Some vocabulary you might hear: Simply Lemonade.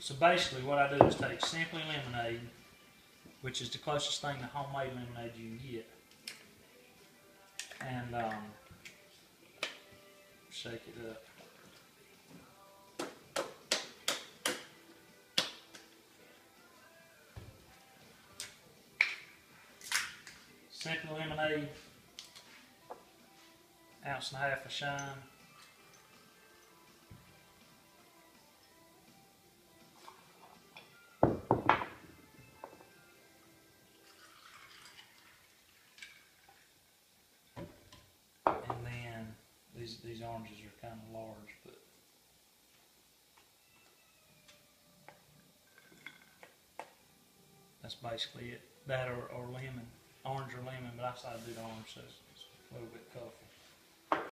So basically what I do is take Simply Lemonade, which is the closest thing to homemade lemonade you can get, and shake it up. Simply Lemonade, 1.5 ounces of shine. These oranges are kind of large, but that's basically it. That or lemon, orange or lemon, but I decided to do the orange, so it's a little bit colorful.